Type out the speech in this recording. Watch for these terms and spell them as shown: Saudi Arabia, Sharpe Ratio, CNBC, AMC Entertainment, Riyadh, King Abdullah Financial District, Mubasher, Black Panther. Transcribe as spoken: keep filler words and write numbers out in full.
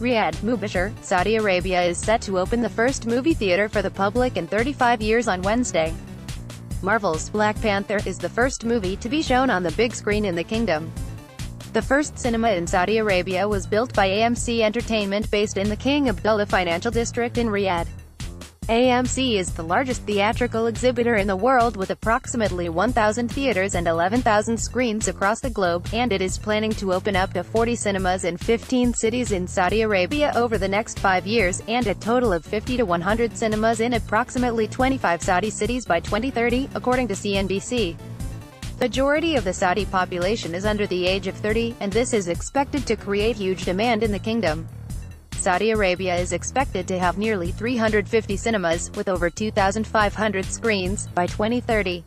Riyadh, Mubasher, Saudi Arabia is set to open the first movie theater for the public in thirty-five years on Wednesday. Marvel's Black Panther is the first movie to be shown on the big screen in the kingdom. The first cinema in Saudi Arabia was built by A M C Entertainment based in the King Abdullah Financial District in Riyadh. A M C is the largest theatrical exhibitor in the world with approximately one thousand theaters and eleven thousand screens across the globe, and it is planning to open up to forty cinemas in fifteen cities in Saudi Arabia over the next five years, and a total of fifty to one hundred cinemas in approximately twenty-five Saudi cities by twenty thirty, according to C N B C. The majority of the Saudi population is under the age of thirty, and this is expected to create huge demand in the kingdom. Saudi Arabia is expected to have nearly three hundred fifty cinemas, with over two thousand five hundred screens, by twenty thirty.